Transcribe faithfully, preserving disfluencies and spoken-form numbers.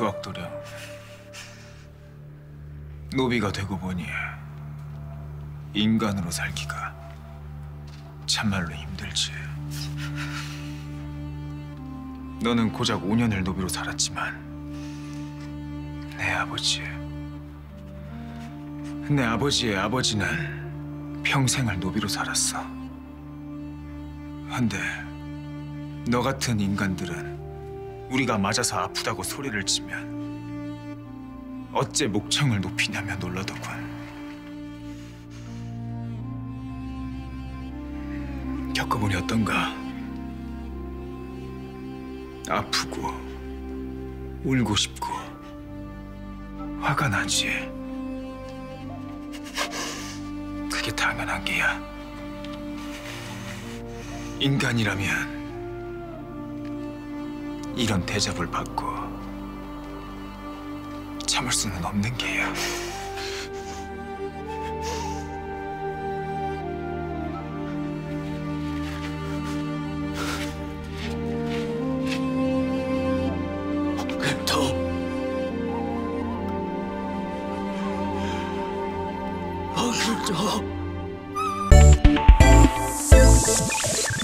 수학도량 노비가 되고 보니 인간으로 살기가 참말로 힘들지. 너는 고작 오 년을 노비로 살았지만 내 아버지, 내 아버지의 아버지는 평생을 노비로 살았어. 한데 너 같은 인간들은 우리가 맞아서 아프다고 소리를 치면 어째 목청을 높이냐며 놀라더군. 겪어보니 어떤가? 아프고 울고 싶고 화가 나지. 그게 당연한 게야. 인간이라면 이런 대접을 받고 참을 수는 없는 게야. 박근도 박근도